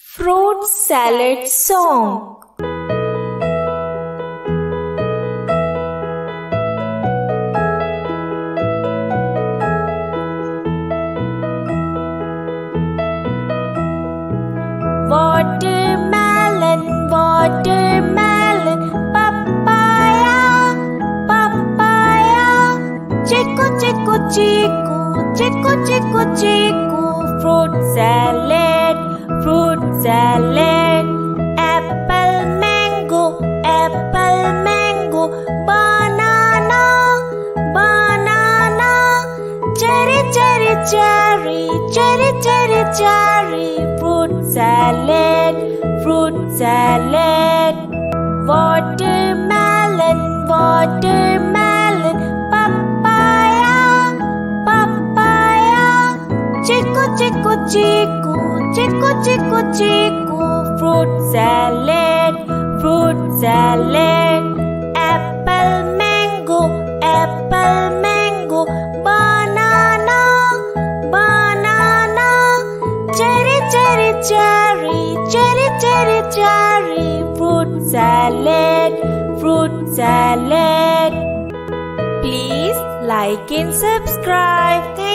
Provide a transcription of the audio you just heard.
Fruit Salad Song। Watermelon, watermelon, papaya, papaya, Chikoo, Chikoo, Chikoo, Chikoo, Chikoo, Chikoo, fruit salad, apple, mango, banana, banana, cherry, cherry, cherry, cherry, cherry, cherry, fruit salad, watermelon, watermelon, papaya, papaya, Chikoo, Chikoo, Chikoo, Chikoo, Chikoo, Chikoo, fruit salad, apple, mango, banana, banana, cherry, cherry, cherry, cherry, cherry, cherry, fruit salad. Please like and subscribe.